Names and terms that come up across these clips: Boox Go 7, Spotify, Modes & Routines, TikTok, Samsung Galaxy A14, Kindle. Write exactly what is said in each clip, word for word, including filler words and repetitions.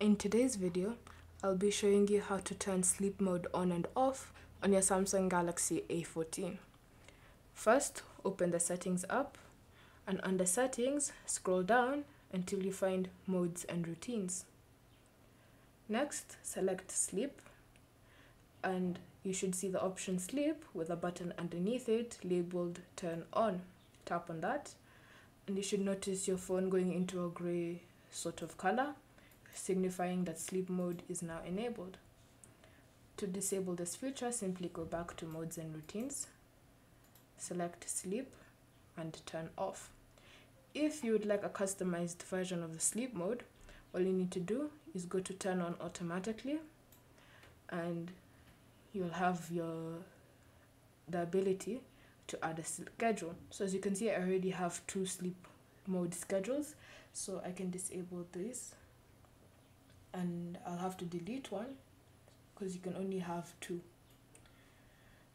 In today's video, I'll be showing you how to turn sleep mode on and off on your Samsung Galaxy A fourteen. First, open the settings app, and under settings, scroll down until you find modes and routines. Next, select sleep, and you should see the option sleep with a button underneath it labeled turn on. Tap on that, and you should notice your phone going into a gray sort of color, signifying that sleep mode is now enabled. To disable this feature, simply go back to modes and routines, select sleep and turn off. If you would like a customized version of the sleep mode, all you need to do is go to turn on automatically, and you'll have your the ability to add a schedule. So as you can see, I already have two sleep mode schedules, so I can disable this. And I'll have to delete one because you can only have two.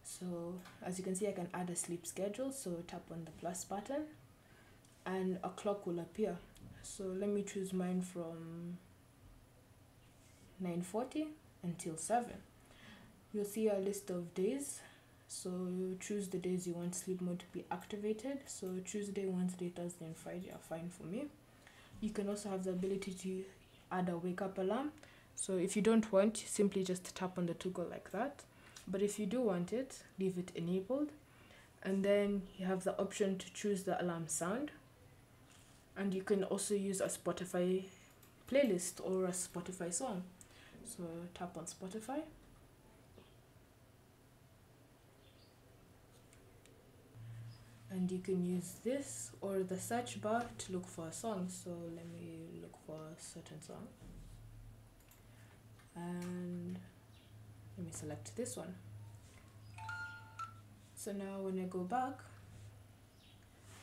So as you can see, I can add a sleep schedule, so tap on the plus button and a clock will appear. So let me choose mine from nine forty until seven. You'll see a list of days, so you choose the days you want sleep mode to be activated. So Tuesday, Wednesday, Thursday and Friday are fine for me. You can also have the ability to add a wake up alarm, so if you don't want, simply just tap on the toggle like that, but if you do want it, leave it enabled. And then you have the option to choose the alarm sound, and you can also use a Spotify playlist or a Spotify song, so tap on Spotify. And you can use this or the search bar to look for a song. So let me look for a certain song. And let me select this one. So now when I go back,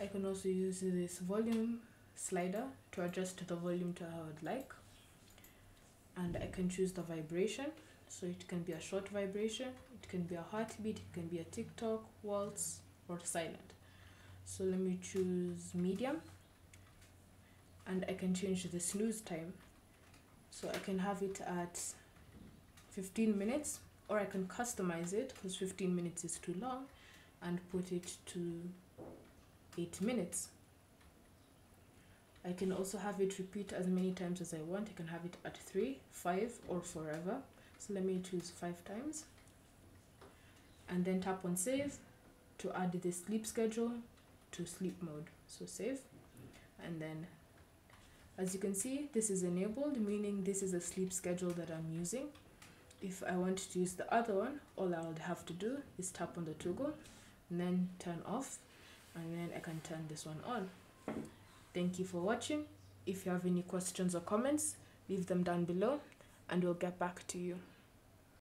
I can also use this volume slider to adjust the volume to how I'd like. And I can choose the vibration. So it can be a short vibration, it can be a heartbeat, it can be a TikTok, waltz, or silent. So let me choose medium, and I can change the snooze time, so I can have it at fifteen minutes, or I can customize it because fifteen minutes is too long and put it to eight minutes. I can also have it repeat as many times as I want. I can have it at three, five or forever. So let me choose five times, and then tap on save to add the sleep schedule to sleep mode. So save, and then as you can see, this is enabled, meaning this is a sleep schedule that I'm using. If I want to use the other one, all I would have to do is tap on the toggle and then turn off, and then I can turn this one on. Thank you for watching. If you have any questions or comments, leave them down below and we'll get back to you.